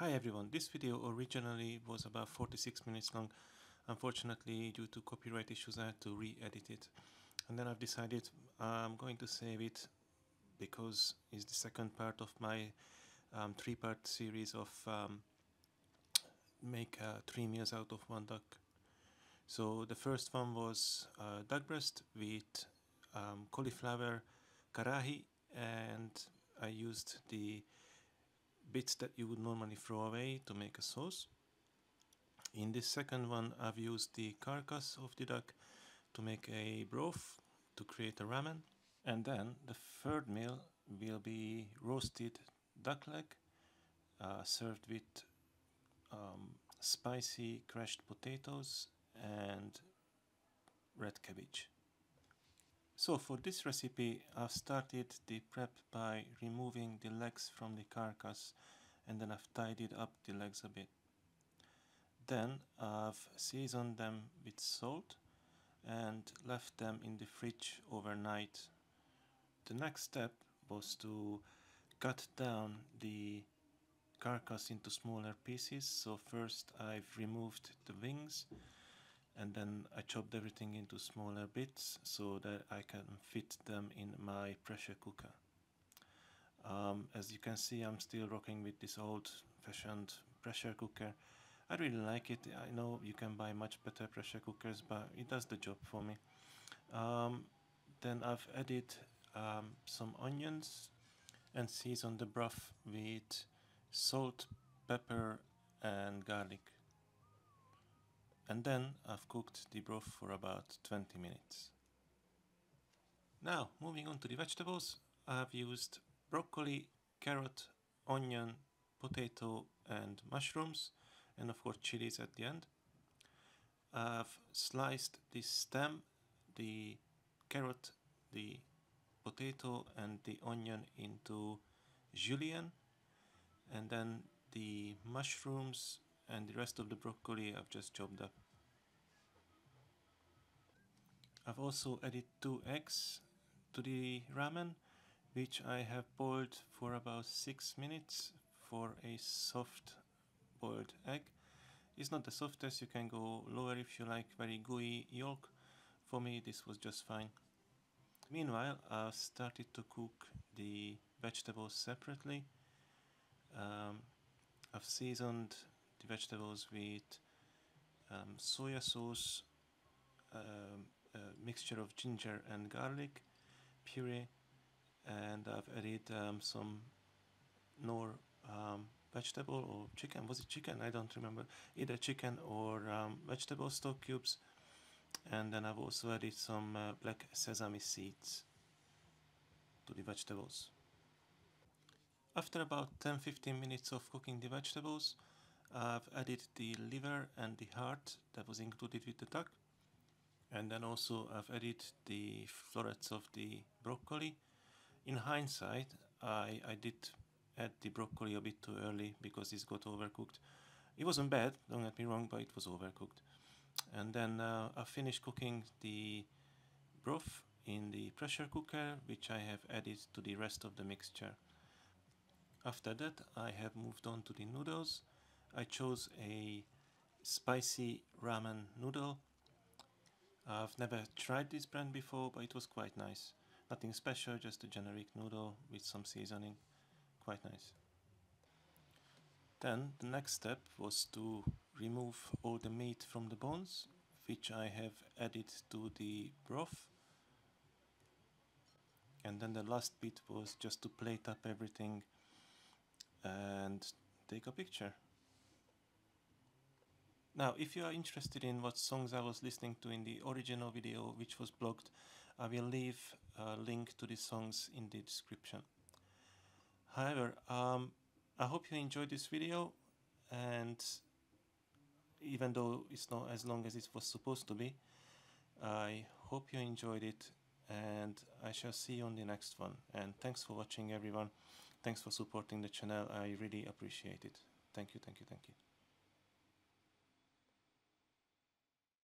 Hi everyone, this video originally was about 46 minutes long. Unfortunately, due to copyright issues, I had to re-edit it. And then I've decided I'm going to save it because it's the second part of my three-part series of make 3 meals out of one duck. So the first one was duck breast with cauliflower karahi, and I used the bits that you would normally throw away to make a sauce. In this second one, I've used the carcass of the duck to make a broth to create a ramen. And then the third meal will be roasted duck leg served with spicy crushed potatoes and red cabbage. So for this recipe, I've started the prep by removing the legs from the carcass, and then I've tidied up the legs a bit. Then I've seasoned them with salt and left them in the fridge overnight. The next step was to cut down the carcass into smaller pieces. So first I've removed the wings, and then I chopped everything into smaller bits so that I can fit them in my pressure cooker. As you can see, I'm still rocking with this old-fashioned pressure cooker. I really like it. I know you can buy much better pressure cookers, but it does the job for me. Then I've added some onions and seasoned the broth with salt, pepper and garlic. And then I've cooked the broth for about 20 minutes. Now, moving on to the vegetables, I've used broccoli, carrot, onion, potato and mushrooms, and of course chilies at the end. I've sliced the stem, the carrot, the potato and the onion into julienne, and then the mushrooms and the rest of the broccoli I've just chopped up. I've also added 2 eggs to the ramen, which I have boiled for about 6 minutes for a soft boiled egg. It's not the softest, you can go lower if you like very gooey yolk. For me this was just fine. Meanwhile, I started to cook the vegetables separately. I've seasoned the vegetables with soya sauce, a mixture of ginger and garlic puree, and I've added some Knorr vegetable or chicken, was it chicken? I don't remember, either chicken or vegetable stock cubes, and then I've also added some black sesame seeds to the vegetables. After about 10-15 minutes of cooking the vegetables, I've added the liver and the heart that was included with the duck, and then also I've added the florets of the broccoli. In hindsight, I did add the broccoli a bit too early because it got overcooked. It wasn't bad, don't get me wrong, but it was overcooked. And then I finished cooking the broth in the pressure cooker, which I have added to the rest of the mixture. After that, I have moved on to the noodles. I chose a spicy ramen noodle. I've never tried this brand before, but it was quite nice. Nothing special, just a generic noodle with some seasoning. Quite nice. Then the next step was to remove all the meat from the bones, which I have added to the broth. And then the last bit was just to plate up everything and take a picture. Now, if you are interested in what songs I was listening to in the original video, which was blocked, I will leave a link to the songs in the description. However, I hope you enjoyed this video, and even though it's not as long as it was supposed to be, I hope you enjoyed it, and I shall see you on the next one. And thanks for watching, everyone. Thanks for supporting the channel. I really appreciate it. Thank you, thank you, thank you.